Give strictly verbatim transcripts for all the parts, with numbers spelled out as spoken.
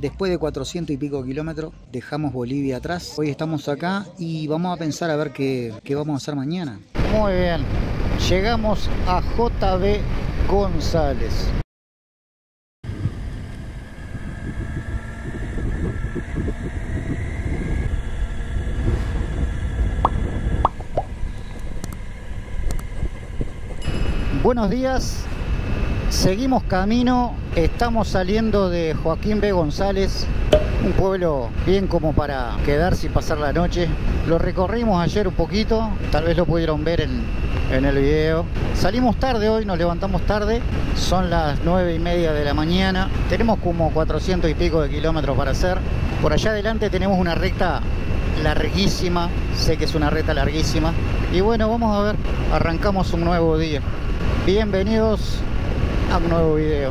Después de cuatrocientos y pico kilómetros dejamos Bolivia atrás. Hoy estamos acá y vamos a pensar a ver qué, qué vamos a hacer mañana. Muy bien, llegamos a J B González. Buenos días, seguimos camino, estamos saliendo de Joaquín B. González, un pueblo bien como para quedarse y pasar la noche. Lo recorrimos ayer un poquito, tal vez lo pudieron ver en, en el video. Salimos tarde hoy, nos levantamos tarde, son las nueve y media de la mañana. Tenemos como cuatrocientos y pico de kilómetros para hacer. Por allá adelante tenemos una recta larguísima, sé que es una recta larguísima. Y bueno, vamos a ver, arrancamos un nuevo día. Bienvenidos a un nuevo video.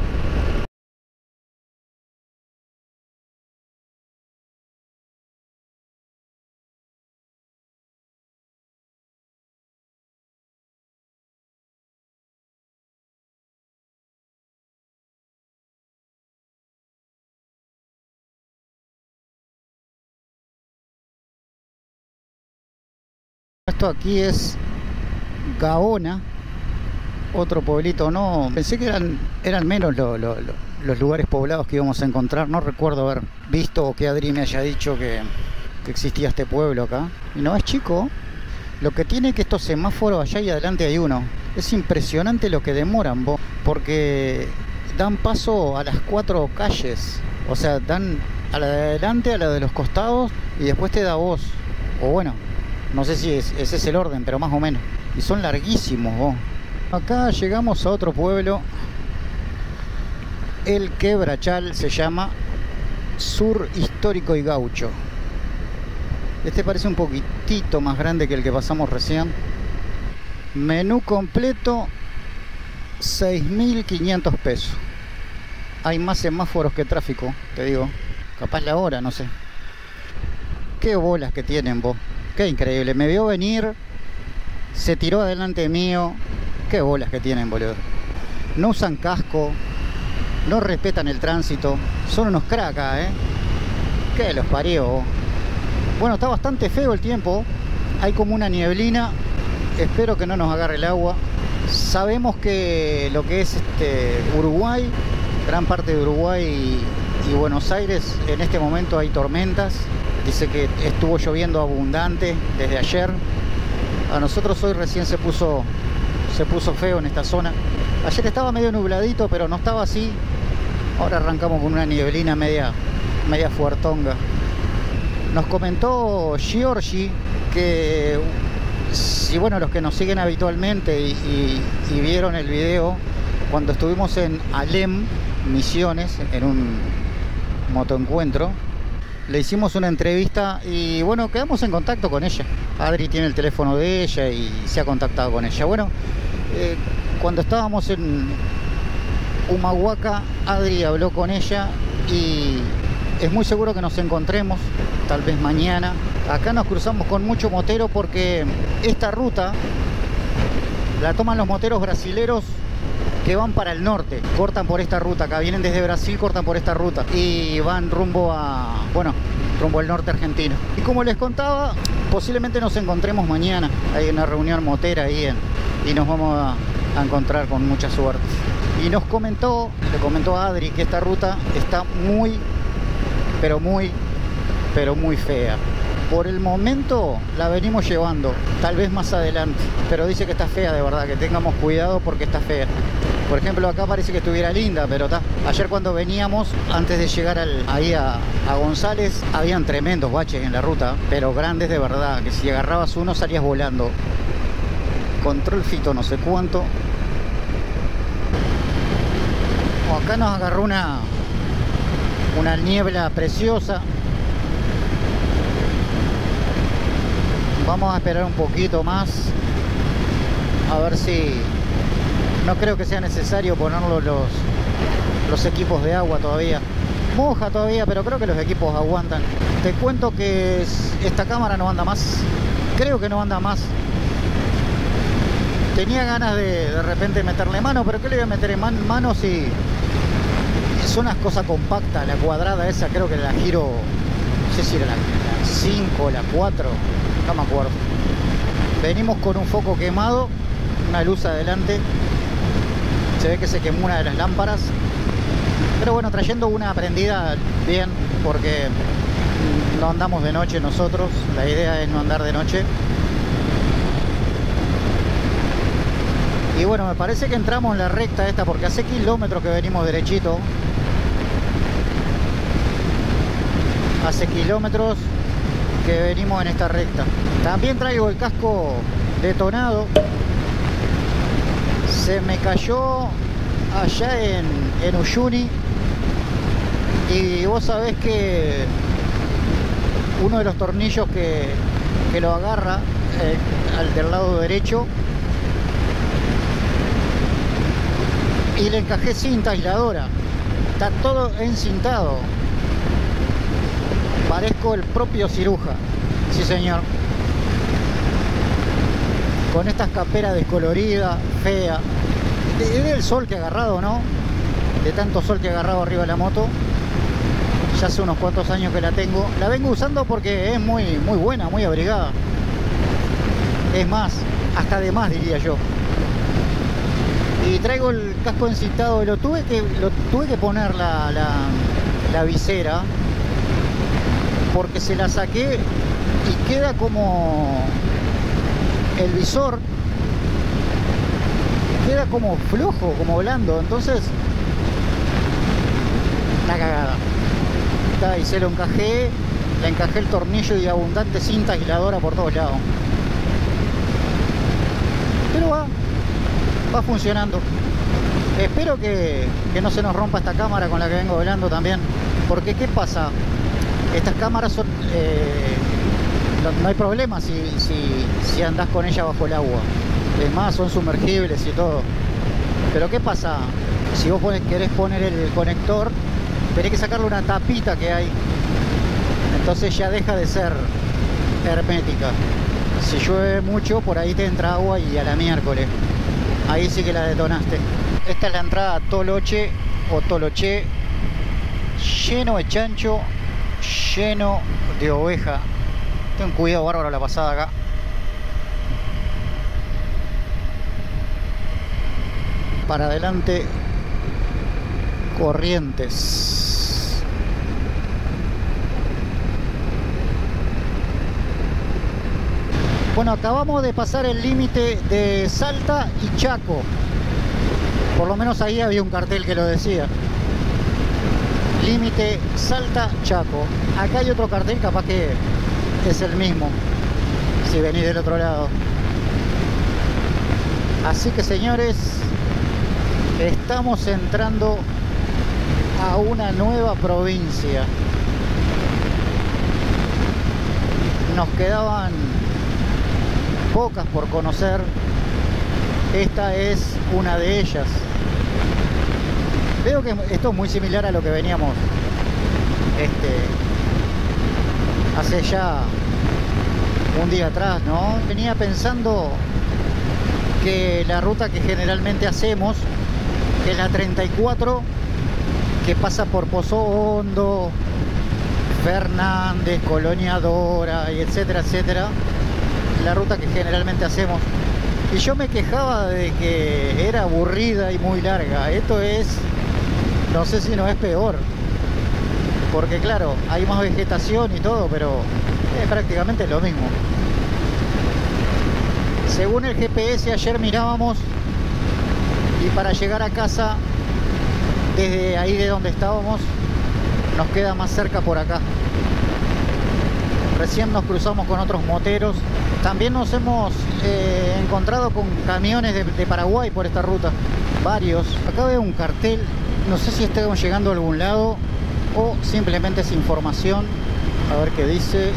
Esto aquí es Gaona. Otro pueblito, no, pensé que eran, eran menos lo, lo, lo, los lugares poblados que íbamos a encontrar. No recuerdo haber visto o que Adri me haya dicho que, que existía este pueblo acá. Y no es chico. Lo que tiene que estos semáforos allá y adelante hay uno. Es impresionante lo que demoran, vos, porque dan paso a las cuatro calles. O sea, dan a la de adelante, a la de los costados y después te da vos. O bueno, no sé si es, ese es el orden, pero más o menos. Y son larguísimos, vos. Acá llegamos a otro pueblo, El Quebrachal se llama, Sur Histórico y Gaucho. Este parece un poquitito más grande que el que pasamos recién. Menú completo, seis mil quinientos pesos. Hay más semáforos que tráfico, te digo. Capaz la hora, no sé. Qué bolas que tienen, vos. Qué increíble, me vio venir, se tiró adelante mío. Qué bolas que tienen, boludo. No usan casco, no respetan el tránsito, son unos cracks, ¿eh? Que los parió. Bueno, está bastante feo el tiempo, hay como una nieblina, espero que no nos agarre el agua. Sabemos que lo que es este Uruguay, gran parte de Uruguay y, y Buenos Aires, en este momento hay tormentas. Dice que estuvo lloviendo abundante desde ayer. A nosotros hoy recién se puso... se puso feo en esta zona. Ayer estaba medio nubladito, pero no estaba así. Ahora arrancamos con una nieblina media, media fuertonga. Nos comentó Giorgi que, si bueno, los que nos siguen habitualmente y, y, y vieron el video, cuando estuvimos en Alem, Misiones, en un motoencuentro, le hicimos una entrevista y bueno, quedamos en contacto con ella. Adri tiene el teléfono de ella y se ha contactado con ella. Bueno, eh, cuando estábamos en Humahuaca, Adri habló con ella y es muy seguro que nos encontremos, tal vez mañana. Acá nos cruzamos con mucho motero porque esta ruta la toman los moteros brasileros que van para el norte, cortan por esta ruta, acá vienen desde Brasil, cortan por esta ruta y van rumbo a, bueno, rumbo al norte argentino. Y como les contaba, posiblemente nos encontremos mañana, hay una reunión motera ahí en, y nos vamos a, a encontrar con mucha suerte. Y nos comentó, le comentó a Adri que esta ruta está muy, pero muy, pero muy fea. Por el momento la venimos llevando, tal vez más adelante, pero dice que está fea de verdad, que tengamos cuidado porque está fea. Por ejemplo, acá parece que estuviera linda, pero está. Ayer cuando veníamos, antes de llegar al, ahí a, a González, habían tremendos baches en la ruta, pero grandes de verdad, que si agarrabas uno salías volando. Control fito no sé cuánto. Acá nos agarró una, una niebla preciosa. Vamos a esperar un poquito más, a ver si... No creo que sea necesario ponerlo los, los equipos de agua todavía. Moja todavía, pero creo que los equipos aguantan. Te cuento que esta cámara no anda más. Creo que no anda más. Tenía ganas de de repente meterle mano, pero ¿qué le voy a meter en man, mano si, es una cosa compacta, la cuadrada esa, creo que la giro, no sé si era la cinco o la cuatro, no me acuerdo. Venimos con un foco quemado, una luz adelante, se ve que se quemó una de las lámparas, pero bueno, trayendo una prendida bien, porque no andamos de noche nosotros, la idea es no andar de noche. Y bueno, me parece que entramos en la recta esta, porque hace kilómetros que venimos derechito. Hace kilómetros que venimos en esta recta. También traigo el casco detonado. Se me cayó allá en, en Uyuni. Y vos sabés que uno de los tornillos que, que lo agarra, eh, al del lado derecho, y le encajé cinta aisladora. Está todo encintado. Parezco el propio ciruja. Sí, señor. Con estas caperas descoloridas, fea. Es del sol que ha agarrado, ¿no? De tanto sol que ha agarrado arriba de la moto. Ya hace unos cuantos años que la tengo. La vengo usando porque es muy, muy buena, muy abrigada. Es más, hasta de más diría yo. Y traigo el casco encintado, lo tuve que, lo tuve que poner la, la, la visera, porque se la saqué y queda como el visor, queda como flojo, como blando, entonces la cagada. Está, y se lo encajé, le encajé el tornillo y abundante cinta aisladora por todos lados. Pero va. Va funcionando. Espero que, que no se nos rompa esta cámara con la que vengo hablando también. Porque ¿qué pasa? Estas cámaras son... Eh, no, no hay problema si, si, si andás con ella bajo el agua. Es más, son sumergibles y todo. Pero ¿qué pasa? Si vos ponés, querés poner el conector, tenés que sacarle una tapita que hay. Entonces ya deja de ser hermética. Si llueve mucho, por ahí te entra agua y a la miércoles. Ahí sí que la detonaste. Esta es la entrada a Toloche o Toloche, lleno de chancho, lleno de oveja. Ten cuidado, bárbaro, la pasada acá. Para adelante, Corrientes. Bueno, acabamos de pasar el límite de Salta y Chaco. Por lo menos ahí había un cartel que lo decía. Límite Salta-Chaco. Acá hay otro cartel, capaz que es el mismo, si venís del otro lado. Así que, señores, estamos entrando a una nueva provincia. Nos quedaban pocas por conocer, esta es una de ellas. Veo que esto es muy similar a lo que veníamos este, hace ya un día atrás, ¿no? Venía pensando que la ruta que generalmente hacemos, que es la treinta y cuatro, que pasa por Pozo Hondo, Fernández, Colonia Dora, y etcétera, etcétera, la ruta que generalmente hacemos, y yo me quejaba de que era aburrida y muy larga. Esto es, no sé si no es peor, porque claro, hay más vegetación y todo, pero es prácticamente lo mismo. Según el G P S ayer mirábamos, y para llegar a casa desde ahí de donde estábamos nos queda más cerca por acá. Recién nos cruzamos con otros moteros. También nos hemos eh, encontrado con camiones de, de Paraguay por esta ruta. Varios. Acá veo un cartel. No sé si estamos llegando a algún lado o simplemente es información. A ver qué dice.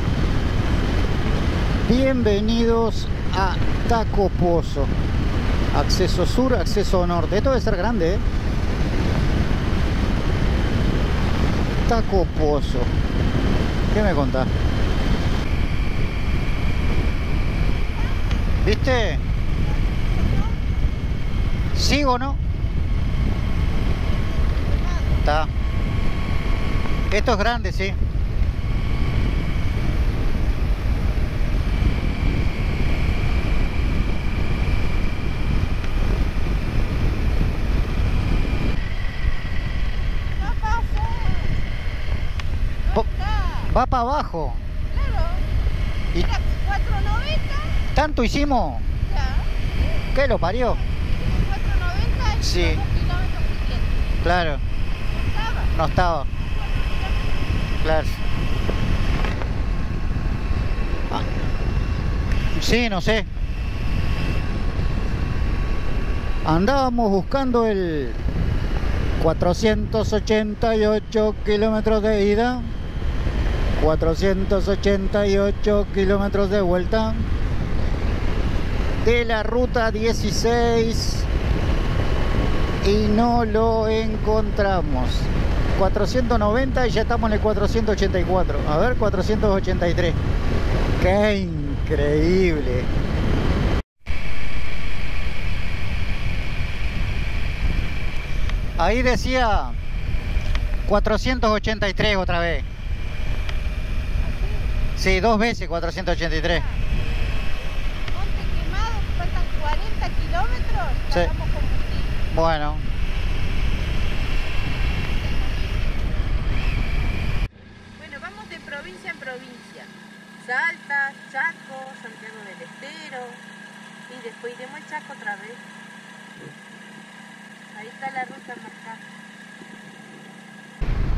Bienvenidos a Taco Pozo. Acceso sur, acceso norte. Esto debe ser grande, ¿eh? Taco Pozo. ¿Qué me contás? ¿Viste? ¿Sigo o no? Está. Esto es grande, sí. Va para abajo. Claro. Y era cuatro noventa. ¿Tanto hicimos? Ya. ¿Qué lo parió? cuatro noventa y sí. Claro. No estaba. No estaba. Claro. Ah. Sí, no sé. Andábamos buscando el cuatrocientos ochenta y ocho kilómetros de ida. cuatrocientos ochenta y ocho kilómetros de vuelta de la ruta dieciséis y no lo encontramos. Cuatrocientos noventa y ya estamos en el cuatrocientos ochenta y cuatro. A ver, cuatrocientos ochenta y tres. ¡Qué increíble! Ahí decía cuatrocientos ochenta y tres otra vez. Sí, dos veces cuatrocientos ochenta y tres. Monte Quemado, faltan cuarenta kilómetros. Sí. Bueno. Bueno, vamos de provincia en provincia. Salta, Chaco, Santiago del Estero. Y después iremos al Chaco otra vez. Ahí está la ruta marcada.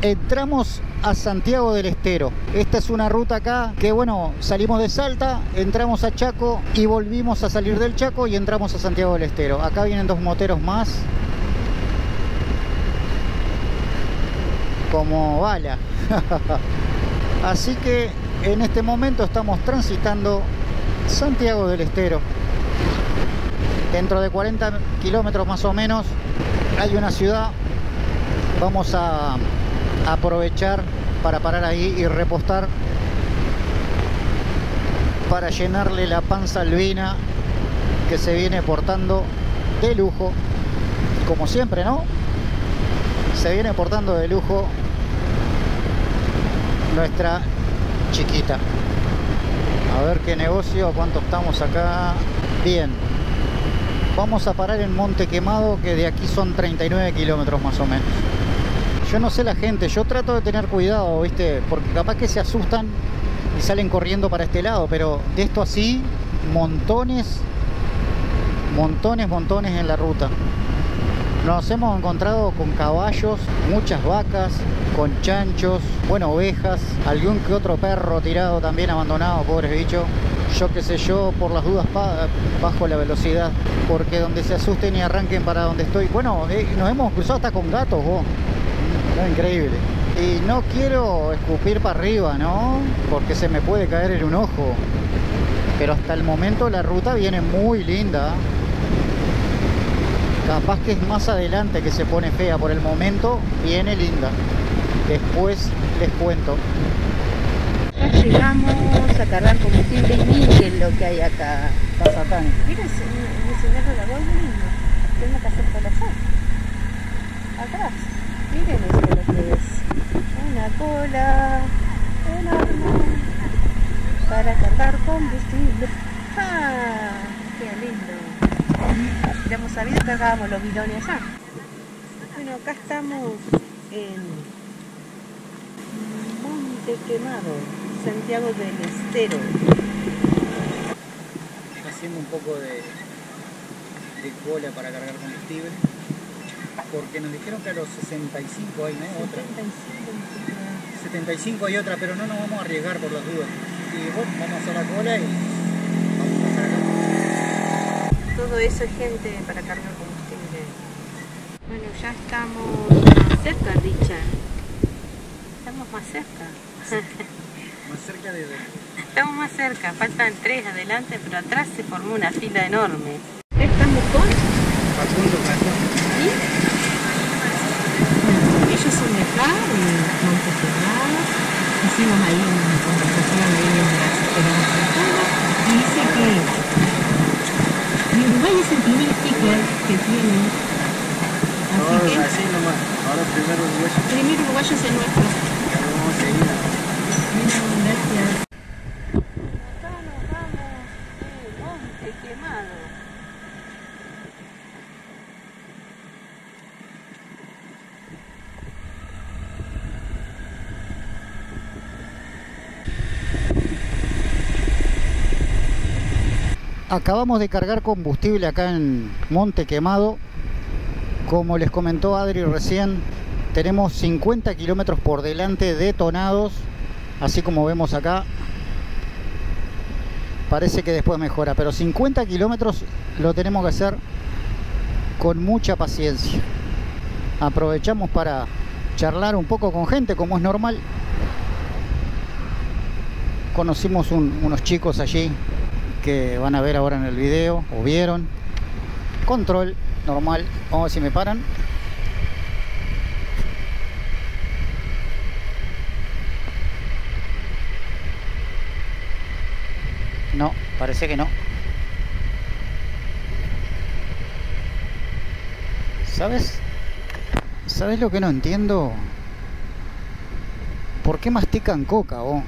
Entramos a Santiago del Estero. Esta es una ruta acá que, bueno, salimos de Salta, entramos a Chaco y volvimos a salir del Chaco y entramos a Santiago del Estero. Acá vienen dos moteros más. Como bala. Así que en este momento estamos transitando Santiago del Estero. Dentro de cuarenta kilómetros más o menos hay una ciudad. Vamos a aprovechar para parar ahí y repostar para llenarle la panza albina, que se viene portando de lujo como siempre, ¿no? Se viene portando de lujo nuestra chiquita. A ver qué negocio, cuánto estamos acá. Bien, vamos a parar en Monte Quemado, que de aquí son treinta y nueve kilómetros más o menos. Yo no sé la gente, yo trato de tener cuidado, ¿viste? Porque capaz que se asustan y salen corriendo para este lado, pero de esto así, montones, montones, montones en la ruta. Nos hemos encontrado con caballos, muchas vacas, con chanchos, bueno, ovejas, algún que otro perro tirado también abandonado, pobres bichos. Yo qué sé yo, por las dudas bajo la velocidad, porque donde se asusten y arranquen para donde estoy. Bueno, eh, nos hemos cruzado hasta con gatos, vos. No, increíble. Y no quiero escupir para arriba, ¿no? Porque se me puede caer en un ojo. Pero hasta el momento la ruta viene muy linda. Capaz que es más adelante que se pone fea. Por el momento viene linda. Después les cuento. Acá llegamos a cargar combustible y níquel, lo que hay acá. Pasatán. Mira, mi señor de la voz muy linda. Tengo que hacer colofón. Atrás. Miren eso de los bebés. Una cola enorme para cargar combustible. ¡Ah! ¡Qué lindo! Si hubiéramos sabido que cargábamos los bidones allá. Bueno, acá estamos en Monte Quemado, Santiago del Estero. Haciendo un poco de, de cola para cargar combustible. Porque nos dijeron que a los sesenta y cinco hay, ¿no? Otra. setenta y cinco hay otra, pero no nos vamos a arriesgar por las dudas. Y bueno, vamos a hacer la cola y vamos a pasar acá. Todo eso es gente para cargar combustible. Bueno, ya estamos más cerca, Richard. Estamos más cerca. ¿Más cerca de dónde? Estamos más cerca. Faltan tres adelante, pero atrás se formó una fila enorme. Estamos con... Facundo, Facundo. ¿Sí? Bueno, ellos son de acá, de Monte Quemado. Hicimos ahí una conversación de ellos de las esperanzas de todos. Y dice que Uruguay es el primer sticker que tiene. Así no, que... así nomás. Ahora el primer uruguayo. El primer uruguayo es el nuestro. gracias. Acá nos vamos al Monte Quemado. Acabamos de cargar combustible acá en Monte Quemado. Como les comentó Adri recién, tenemos cincuenta kilómetros por delante detonados, así como vemos acá. Parece que después mejora, pero cincuenta kilómetros lo tenemos que hacer con mucha paciencia. Aprovechamos para charlar un poco con gente, como es normal. Conocimos un, unos chicos allí que van a ver ahora en el video, o vieron. Control, normal, vamos a ver si me paran. No, parece que no. ¿Sabes? ¿Sabes lo que no entiendo? ¿Por qué mastican coca, vos?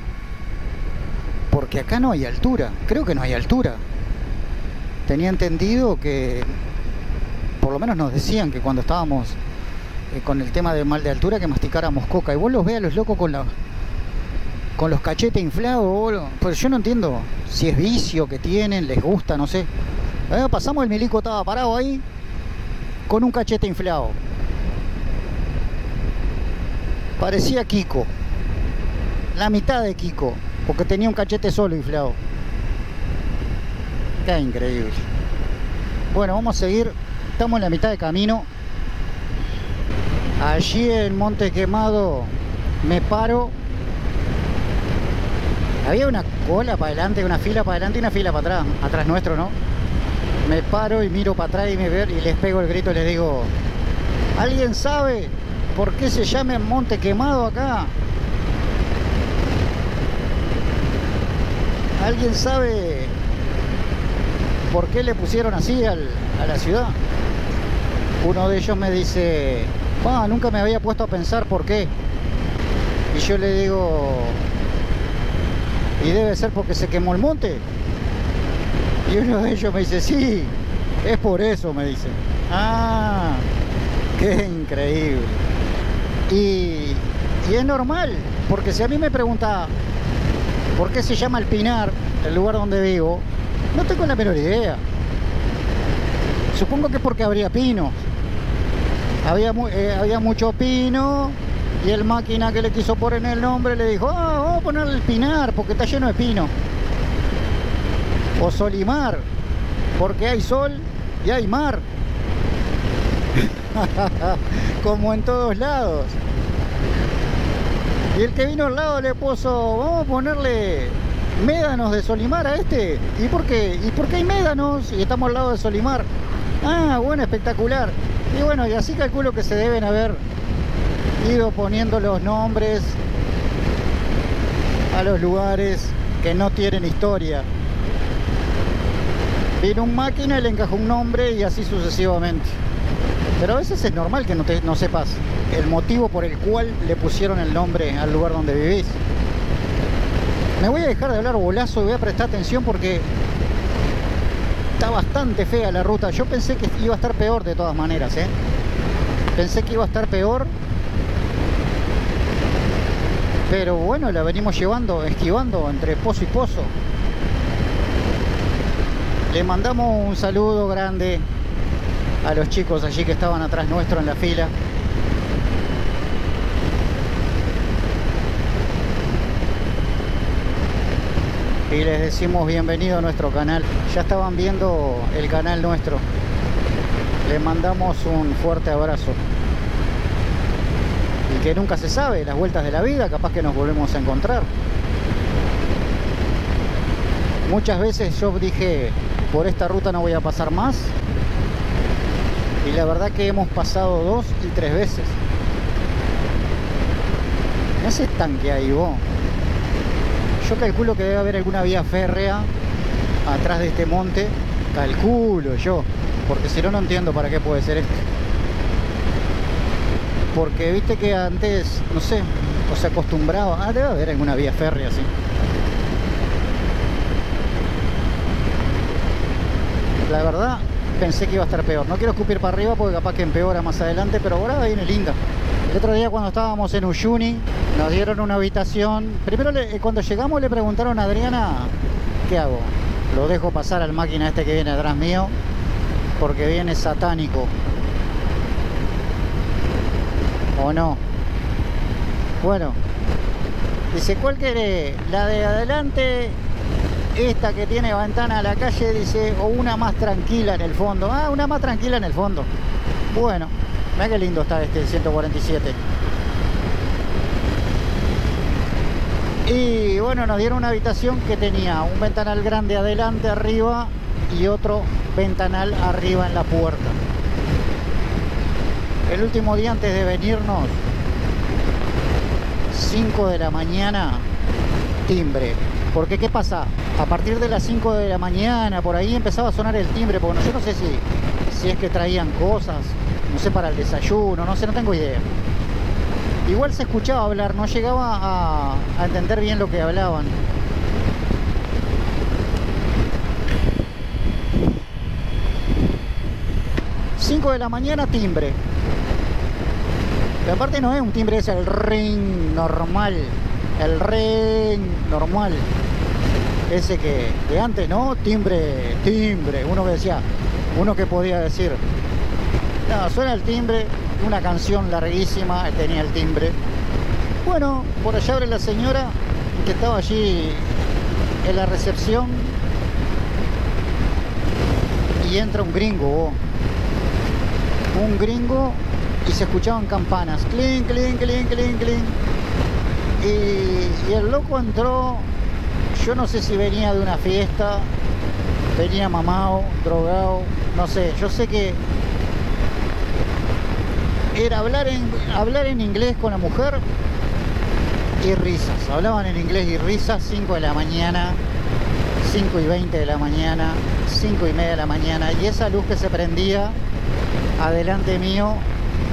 Porque acá no hay altura. Creo que no hay altura. Tenía entendido que... Por lo menos nos decían que cuando estábamos eh, con el tema del mal de altura, que masticáramos coca. Y vos los ves a los locos con la... con los cachetes inflados, pues yo no entiendo si es vicio que tienen, les gusta, no sé. Eh, pasamos, el milico estaba parado ahí con un cachete inflado. Parecía Kiko, la mitad de Kiko, porque tenía un cachete solo inflado. Qué increíble. Bueno, vamos a seguir, estamos en la mitad de camino. Allí en Monte Quemado me paro. Había una cola para adelante, una fila para adelante y una fila para atrás, atrás nuestro, ¿no? Me paro y miro para atrás y me veo y les pego el grito y les digo: ¿alguien sabe por qué se llama Monte Quemado acá? ¿Alguien sabe por qué le pusieron así al, a la ciudad? Uno de ellos me dice: ah, nunca me había puesto a pensar por qué. Y yo le digo: y debe ser porque se quemó el monte. Y uno de ellos me dice: sí, es por eso, me dice. Ah, qué increíble. Y, y es normal, porque si a mí me pregunta por qué se llama El Pinar, el lugar donde vivo, no tengo la menor idea. Supongo que es porque habría pinos. Había, eh, había mucho pino. Y el máquina que le quiso poner el nombre le dijo: ah, vamos a ponerle El Pinar porque está lleno de pino. O Solimar, porque hay sol y hay mar. Como en todos lados. Y el que vino al lado le puso: vamos a ponerle Médanos de Solimar a este. ¿Y por qué? ¿Y por qué hay médanos? Y estamos al lado de Solimar. Ah, bueno, espectacular. Y bueno, y así calculo que se deben haber ido poniendo los nombres a los lugares que no tienen historia. Vino un máquina y le encajó un nombre y así sucesivamente. Pero a veces es normal que no, te, no sepas el motivo por el cual le pusieron el nombre al lugar donde vivís. Me voy a dejar de hablar bolazo y voy a prestar atención porque está bastante fea la ruta. Yo pensé que iba a estar peor de todas maneras, ¿eh? Pensé que iba a estar peor. Pero bueno, la venimos llevando, esquivando entre pozo y pozo. Le mandamos un saludo grande a los chicos allí que estaban atrás nuestro en la fila. Y les decimos bienvenido a nuestro canal. Ya estaban viendo el canal nuestro. Les mandamos un fuerte abrazo. Que nunca se sabe, las vueltas de la vida, capaz que nos volvemos a encontrar. Muchas veces yo dije, por esta ruta no voy a pasar más. Y la verdad que hemos pasado dos y tres veces. ¿Qué hace tanque ahí, vos? Yo calculo que debe haber alguna vía férrea atrás de este monte. Calculo yo, porque si no, no entiendo para qué puede ser esto. Porque viste que antes, no sé, o se acostumbraba. Ah, debe haber alguna vía férrea, sí. la verdad pensé que iba a estar peor. No quiero escupir para arriba porque capaz que empeora más adelante, pero ahora viene linda. El otro día cuando estábamos en Uyuni nos dieron una habitación. Primero le, cuando llegamos le preguntaron a Adriana, ¿qué hago? ¿Lo dejo pasar al máquina este que viene atrás mío? Porque viene satánico. ¿O no? Bueno. Dice, ¿cuál querés? La de adelante, esta que tiene ventana a la calle, dice, o una más tranquila en el fondo. Ah, una más tranquila en el fondo. Bueno, mirá qué lindo está este, el ciento cuarenta y siete. Y bueno, nos dieron una habitación que tenía un ventanal grande adelante, arriba, y otro ventanal arriba en la puerta. El último día antes de venirnos, cinco de la mañana, timbre. Porque ¿qué pasa? A partir de las cinco de la mañana, por ahí empezaba a sonar el timbre, porque yo no sé si, si es que traían cosas, no sé, para el desayuno, no sé, no tengo idea. Igual se escuchaba hablar, no llegaba a, a entender bien lo que hablaban. cinco de la mañana, timbre. Pero aparte no es un timbre, es el ring normal. El ring normal. Ese que de antes, ¿no? Timbre, timbre. Uno que decía, uno que podía decir. No, suena el timbre, una canción larguísima, tenía el timbre. Bueno, por allá abre la señora que estaba allí en la recepción. Y entra un gringo, oh. Un gringo. Y se escuchaban campanas, clink, clink, clink, clink, clink. Y, y el loco entró, yo no sé si venía de una fiesta, venía mamado, drogado, no sé, yo sé que era hablar en, hablar en inglés con la mujer y risas, hablaban en inglés y risas, cinco de la mañana, cinco y veinte de la mañana, cinco y media de la mañana, y esa luz que se prendía adelante mío,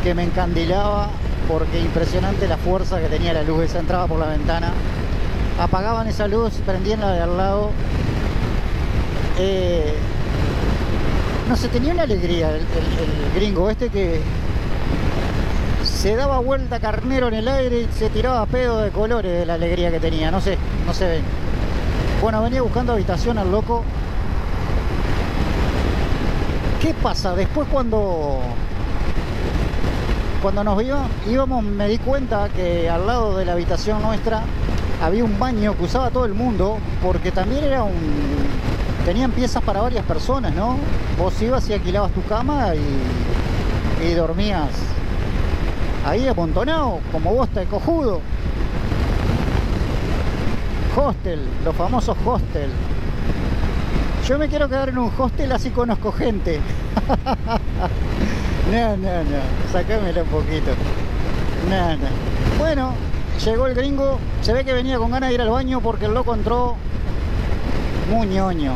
que me encandilaba, porque impresionante la fuerza que tenía la luz, esa entraba por la ventana, apagaban esa luz, prendían la de al lado, eh, no sé, tenía una alegría el, el, el gringo este, que se daba vuelta carnero en el aire y se tiraba pedo de colores de la alegría que tenía, no sé, no se ven. Bueno, venía buscando habitación al loco. ¿Qué pasa? Después cuando... Cuando nos iba, íbamos, me di cuenta que al lado de la habitación nuestra había un baño que usaba todo el mundo, porque también era un... Tenían piezas para varias personas, ¿no? Vos ibas y alquilabas tu cama y, y dormías ahí amontonado, como bosta de cojudo. Hostel, los famosos hostel. Yo me quiero quedar en un hostel, así conozco gente. No, no, no, sacámelo un poquito. No, no. Bueno, llegó el gringo. Se ve que venía con ganas de ir al baño, porque el loco entró muy ñoño.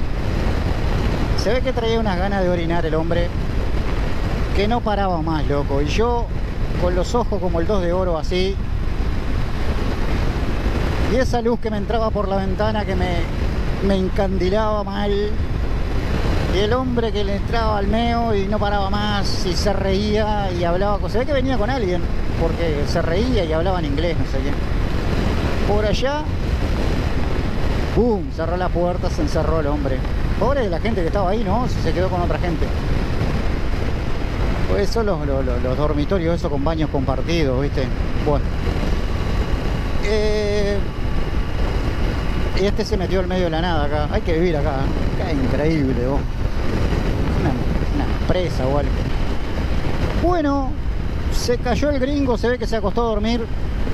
Se ve que traía unas ganas de orinar el hombre, que no paraba más, loco. Y yo, con los ojos como el dos de oro así, y esa luz que me entraba por la ventana, que me, me encandilaba mal. Y el hombre que le entraba al meo y no paraba más, y se reía y hablaba cosas. Se ve que venía con alguien, porque se reía y hablaba en inglés, no sé qué. Por allá, ¡pum!, cerró la puerta, se encerró el hombre. Pobre de la gente que estaba ahí, ¿no? Se quedó con otra gente. Pues son los, los, los dormitorios, eso con baños compartidos, ¿viste? Bueno. Eh... Y este se metió al medio de la nada acá. Hay que vivir acá, ¿eh? Acá es increíble, vos. Una, una empresa o algo. Bueno, se cayó el gringo, se ve que se acostó a dormir.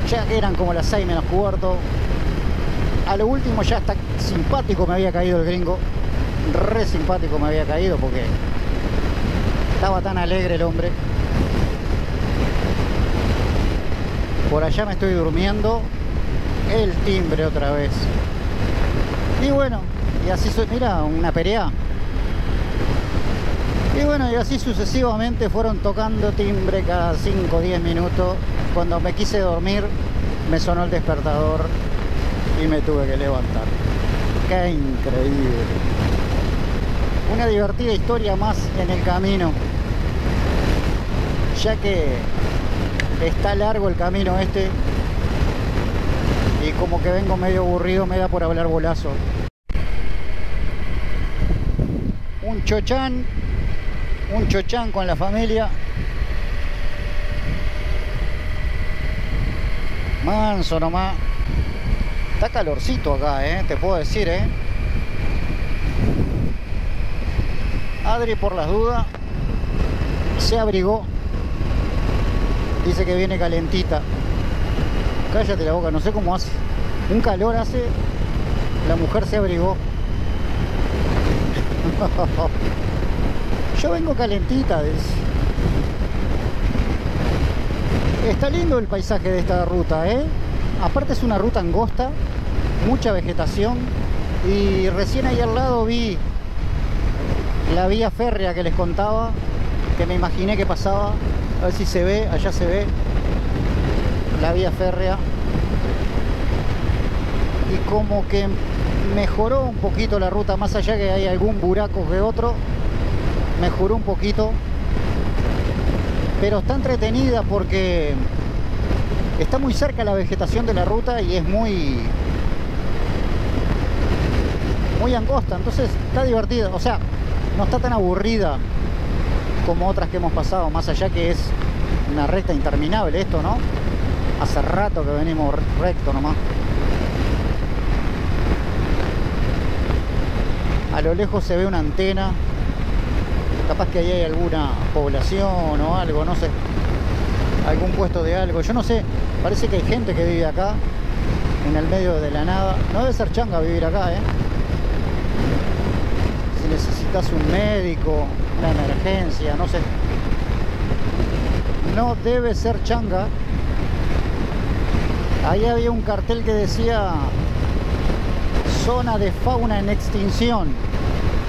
Ya eran como las seis menos cuarto. A lo último ya hasta simpático me había caído el gringo. Re simpático me había caído, porque estaba tan alegre el hombre. Por allá me estoy durmiendo. El timbre otra vez. Y bueno, y así, mira, una perea. Y bueno, y así sucesivamente fueron tocando timbre cada cinco o diez minutos. Cuando me quise dormir, me sonó el despertador y me tuve que levantar. ¡Qué increíble! una divertida historia más en el camino, ya que está largo el camino este y como que vengo medio aburrido, me da por hablar bolazo. Un chochán, un chochán con la familia. Manso nomás. Está calorcito acá, eh, te puedo decir, eh. Adri, por las dudas, se abrigó. Dice que viene calentita. Cállate la boca, no sé cómo hace. Un calor hace. La mujer se abrigó. Yo vengo calentita, dice. Está lindo el paisaje de esta ruta, ¿eh? Aparte es una ruta angosta, mucha vegetación. Y recién ahí al lado vi la vía férrea que les contaba, que me imaginé que pasaba. A ver si se ve, allá se ve la vía férrea. Y como que mejoró un poquito la ruta, más allá que hay algún buraco que otro, mejoró un poquito, pero está entretenida porque está muy cerca la vegetación de la ruta y es muy muy angosta, entonces está divertida, o sea, no está tan aburrida como otras que hemos pasado, más allá que es una recta interminable esto, ¿no? Hace rato que venimos recto nomás. A lo lejos se ve una antena. Capaz que ahí hay alguna población o algo, no sé. Algún puesto de algo. Yo no sé. Parece que hay gente que vive acá. En el medio de la nada. No debe ser changa vivir acá, ¿eh? Si necesitas un médico, una emergencia, no sé. No debe ser changa. Ahí había un cartel que decía... zona de fauna en extinción.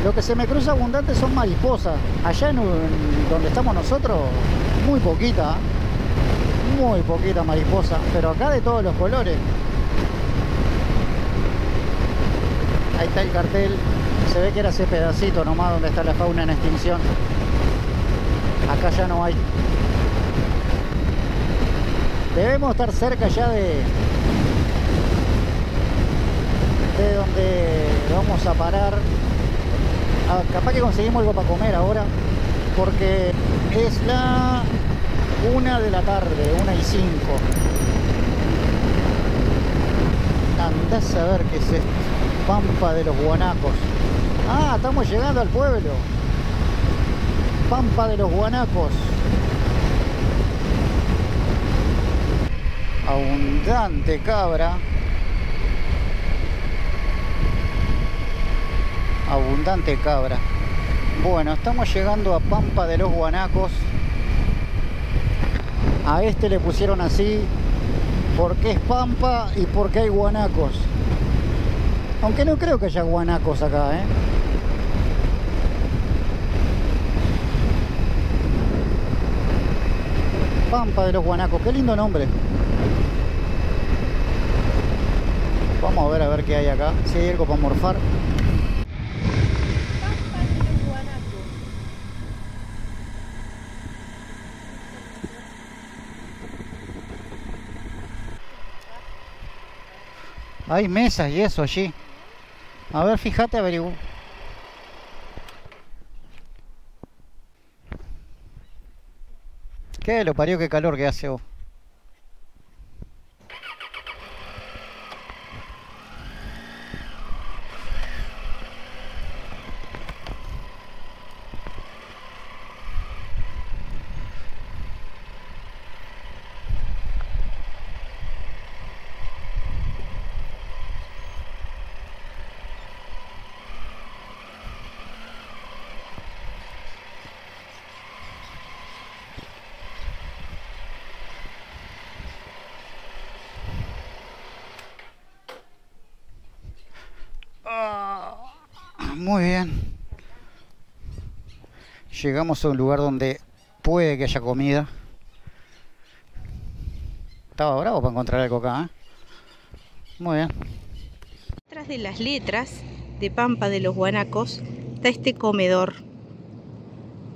Lo que se me cruza abundante son mariposas. Allá en, un, en donde estamos nosotros, muy poquita, muy poquita mariposa, pero acá de todos los colores. Ahí está el cartel, se ve que era ese pedacito nomás donde está la fauna en extinción. Acá ya no hay. Debemos estar cerca ya de... de donde vamos a parar. Ah, capaz que conseguimos algo para comer ahora, porque es la una de la tarde, una y cinco. Andás a ver qué es esto. Pampa de los Guanacos. Ah, estamos llegando al pueblo. Pampa de los Guanacos. Abundante cabra. Abundante cabra. Bueno, estamos llegando a Pampa de los Guanacos. A este le pusieron así porque es pampa y porque hay guanacos. Aunque no creo que haya guanacos acá, ¿eh? Pampa de los Guanacos, qué lindo nombre. Vamos a ver a ver qué hay acá, si hay algo para morfar. Hay mesas y eso allí. A ver, fíjate, averiguo. ¿Qué lo parió? ¿Qué calor que hace vos? Muy bien. Llegamos a un lugar donde puede que haya comida. Estaba bravo para encontrar algo acá, ¿eh? Muy bien. Tras de las letras de Pampa de los Guanacos está este comedor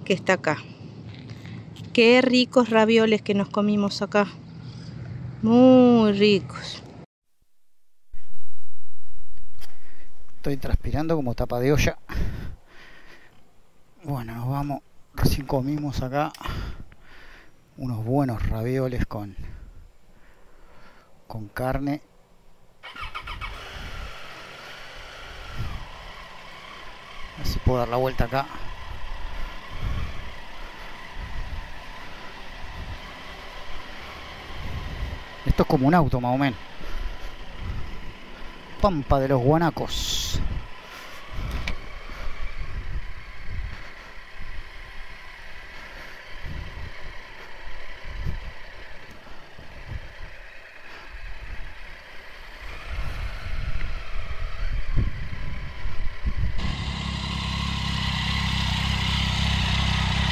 que está acá. Qué ricos ravioles que nos comimos acá. Muy ricos. Estoy transpirando como tapa de olla. Bueno, vamos. Recién comimos acá unos buenos ravioles con, con carne. A ver si puedo dar la vuelta acá. Esto es como un auto más o menos. Pampa de los Guanacos.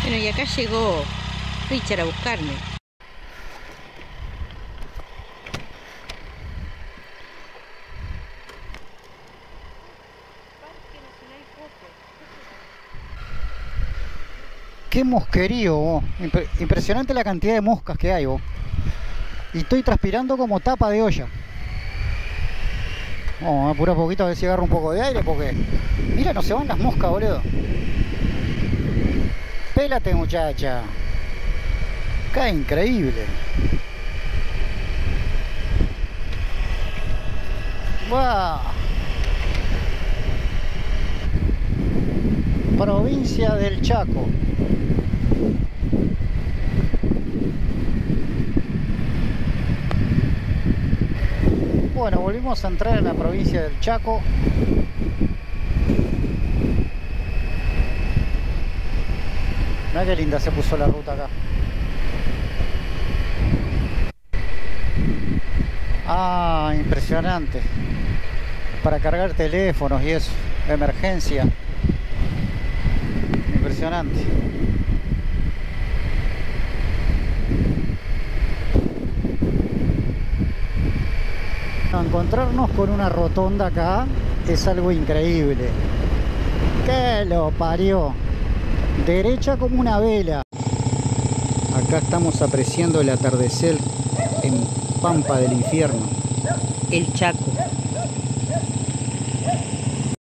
Bueno, y acá llegó Richard a buscarme. Qué mosquerío, vos. Impre- impresionante la cantidad de moscas que hay, vos. Y estoy transpirando como tapa de olla. Vamos a apurar un poquito a ver si agarro un poco de aire, porque mira, no se van las moscas, boludo. Pélate, muchacha. Qué increíble. ¡Wow! Provincia del Chaco. Bueno, volvimos a entrar en la provincia del Chaco. Mirá qué linda se puso la ruta acá. Ah, impresionante. Para cargar teléfonos y eso. Emergencia. Impresionante. Encontrarnos con una rotonda acá es algo increíble. ¡Que lo parió! Derecha como una vela. Acá estamos apreciando el atardecer en Pampa del Infierno. El Chaco.